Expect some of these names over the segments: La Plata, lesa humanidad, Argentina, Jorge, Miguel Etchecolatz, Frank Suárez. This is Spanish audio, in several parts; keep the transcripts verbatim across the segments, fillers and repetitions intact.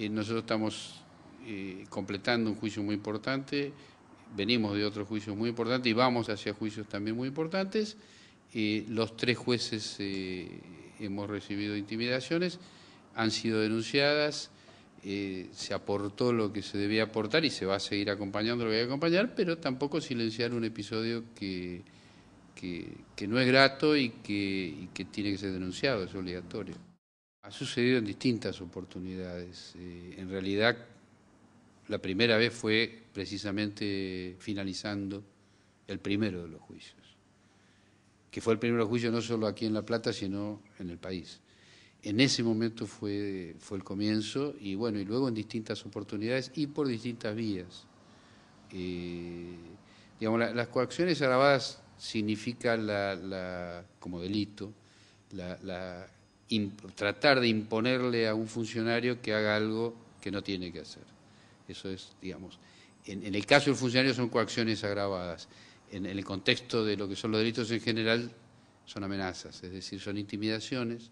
Eh, nosotros estamos eh, completando un juicio muy importante, venimos de otros juicios muy importantes y vamos hacia juicios también muy importantes. Eh, los tres jueces eh, hemos recibido intimidaciones, han sido denunciadas, eh, se aportó lo que se debía aportar y se va a seguir acompañando lo que hay que acompañar, pero tampoco silenciar un episodio que, que, que no es grato y que, y que tiene que ser denunciado, es obligatorio. Ha sucedido en distintas oportunidades. Eh, en realidad, la primera vez fue precisamente finalizando el primero de los juicios, que fue el primero de los juicios no solo aquí en La Plata, sino en el país. En ese momento fue, fue el comienzo, y bueno, y luego en distintas oportunidades y por distintas vías. Eh, digamos, la, las coacciones agravadas significa la, la, como delito, la, la, in, tratar de imponerle a un funcionario que haga algo que no tiene que hacer. Eso es, digamos, en, en el caso del funcionario son coacciones agravadas. En, en el contexto de lo que son los delitos en general, son amenazas, es decir, son intimidaciones,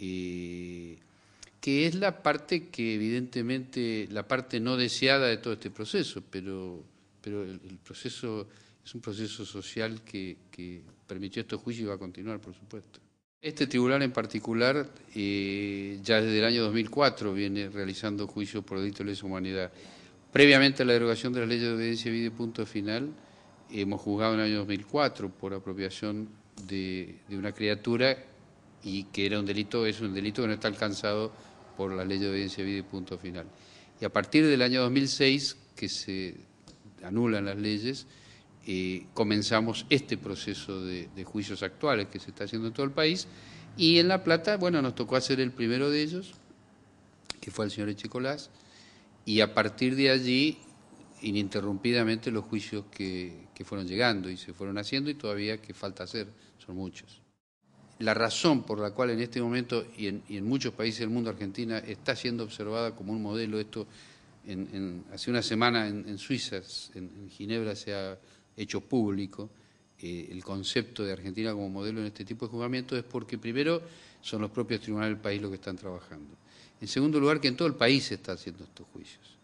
eh, que es la parte que evidentemente, la parte no deseada de todo este proceso, pero, pero el, el proceso es un proceso social que, que permitió estos juicios y va a continuar, por supuesto. Este tribunal en particular, eh, ya desde el año dos mil cuatro viene realizando juicios por delito de lesa humanidad. Previamente a la derogación de las leyes de obediencia, vida y punto final, hemos juzgado en el año dos mil cuatro por apropiación de, de una criatura y que era un delito, es un delito que no está alcanzado por la ley de obediencia de vida y punto final. Y a partir del año dos mil seis, que se anulan las leyes, eh, comenzamos este proceso de, de juicios actuales que se está haciendo en todo el país, y en La Plata, bueno, nos tocó hacer el primero de ellos, que fue al señor Etchecolatz, y a partir de allí ininterrumpidamente los juicios que, que fueron llegando y se fueron haciendo, y todavía que falta hacer, son muchos. La razón por la cual en este momento y en, y en muchos países del mundo Argentina está siendo observada como un modelo, esto en, en, hace una semana en, en Suiza, en, en Ginebra se ha hecho público eh, el concepto de Argentina como modelo en este tipo de juzgamientos, es porque primero son los propios tribunales del país los que están trabajando. En segundo lugar, que en todo el país se están haciendo estos juicios.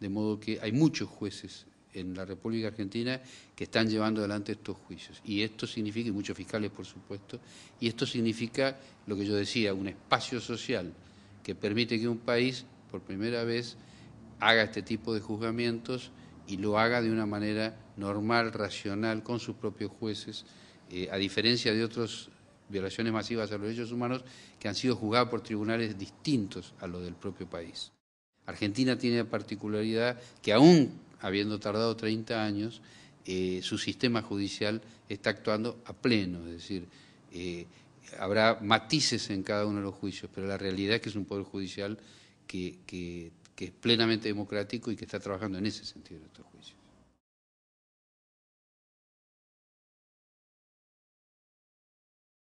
De modo que hay muchos jueces en la República Argentina que están llevando adelante estos juicios. Y esto significa, y muchos fiscales por supuesto, y esto significa lo que yo decía, un espacio social que permite que un país por primera vez haga este tipo de juzgamientos y lo haga de una manera normal, racional, con sus propios jueces, eh, a diferencia de otras violaciones masivas a los derechos humanos que han sido juzgadas por tribunales distintos a los del propio país. Argentina tiene la particularidad que aún habiendo tardado treinta años, eh, su sistema judicial está actuando a pleno, es decir, eh, habrá matices en cada uno de los juicios, pero la realidad es que es un poder judicial que, que, que es plenamente democrático y que está trabajando en ese sentido en estos juicios.